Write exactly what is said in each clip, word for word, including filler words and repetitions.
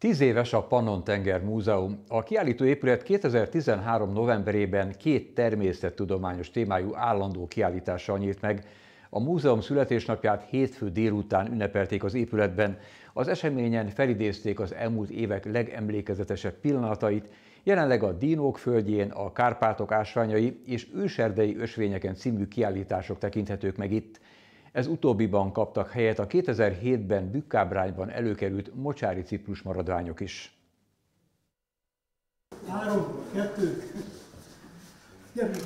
Tíz éves a Pannon-tenger Múzeum. A kiállító épület kétezer-tizenhárom novemberében két természettudományos témájú állandó kiállítással nyílt meg. A múzeum születésnapját hétfő délután ünnepelték az épületben. Az eseményen felidézték az elmúlt évek legemlékezetesebb pillanatait, jelenleg a Dínók földjén, a Kárpátok ásványai és őserdei ösvényeken című kiállítások tekinthetők meg itt. Ez utóbbiban kaptak helyet a kétezer-hétben Bükkábrányban előkerült mocsári ciprus maradványok is. Három, kettő, gyerünk!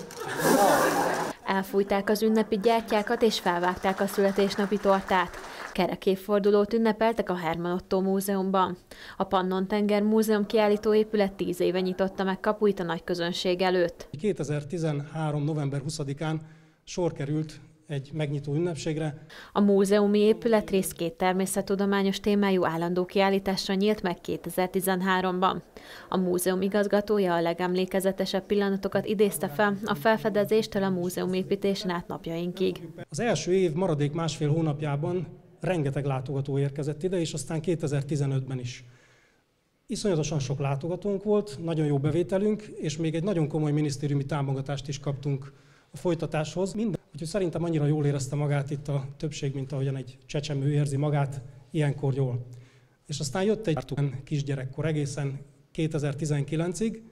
Elfújták az ünnepi gyertyákat és felvágták a születésnapi tortát. Kerek évfordulót ünnepeltek a Herman Ottó Múzeumban. A Pannon-tenger Múzeum kiállító épület tíz éve nyitotta meg kapuit a nagy közönség előtt. kétezer-tizenhárom november huszadikán sor került egy megnyitó ünnepségre. A múzeumi épület rész két természettudományos témájú állandó kiállításra nyílt meg kétezer-tizenháromban. A múzeum igazgatója a legemlékezetesebb pillanatokat idézte fel a felfedezéstől a múzeum építésen át napjainkig. Az első év maradék másfél hónapjában rengeteg látogató érkezett ide, és aztán kétezer-tizenötben is. Iszonyatosan sok látogatónk volt, nagyon jó bevételünk, és még egy nagyon komoly minisztériumi támogatást is kaptunk a folytatáshoz. Minden Úgyhogy szerintem annyira jól érezte magát itt a többség, mint ahogyan egy csecsemő érzi magát ilyenkor jól. És aztán jött egy kisgyerekkor egészen kétezer-tizenkilencig,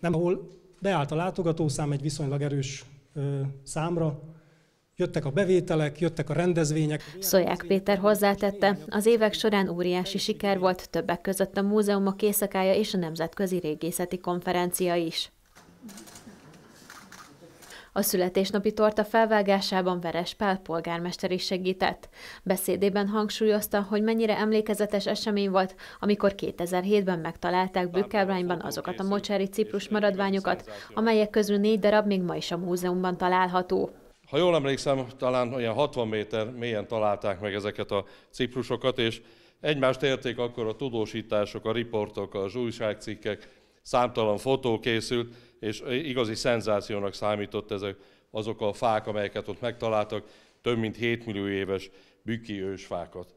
nem ahol beállt a látogatószám egy viszonylag erős ö, számra, jöttek a bevételek, jöttek a rendezvények. Szolyák Péter hozzátette, az évek során óriási siker volt, többek között a múzeumok éjszakája és a nemzetközi régészeti konferencia is. A születésnapi torta felvágásában Veres Pál polgármester is segített. Beszédében hangsúlyozta, hogy mennyire emlékezetes esemény volt, amikor kétezer-hétben megtalálták Bükkábrányban azokat a mocsári ciprus maradványokat, amelyek közül négy darab még ma is a múzeumban található. Ha jól emlékszem, talán olyan hatvan méter mélyen találták meg ezeket a ciprusokat, és egymást érték akkor a tudósítások, a riportok, az újságcikkek, számtalan fotó készült, és igazi szenzációnak számított ezek, azok a fák, amelyeket ott megtaláltak, több mint hétmillió éves bükki ősfákat.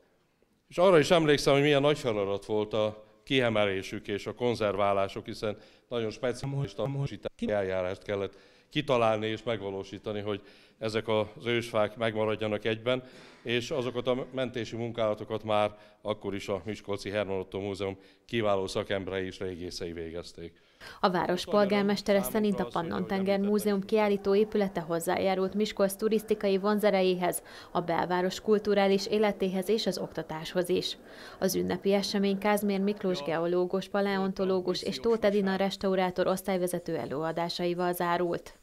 És arra is emlékszem, hogy milyen nagy feladat volt a kiemelésük és a konzerválásuk, hiszen nagyon speciális tanulmányozási eljárást kellett kitalálni és megvalósítani, hogy ezek az ősfák megmaradjanak egyben, és azokat a mentési munkálatokat már akkor is a Miskolci Herman Ottó Múzeum kiváló szakemberei és régészei végezték. A város polgármestere szerint a Pannon-tenger Múzeum kiállító épülete hozzájárult Miskolc turisztikai vonzerejéhez, a belváros kulturális életéhez és az oktatáshoz is. Az ünnepi esemény Kázmér Miklós geológus, paleontológus és Tóth Edina restaurátor osztályvezető előadásaival zárult.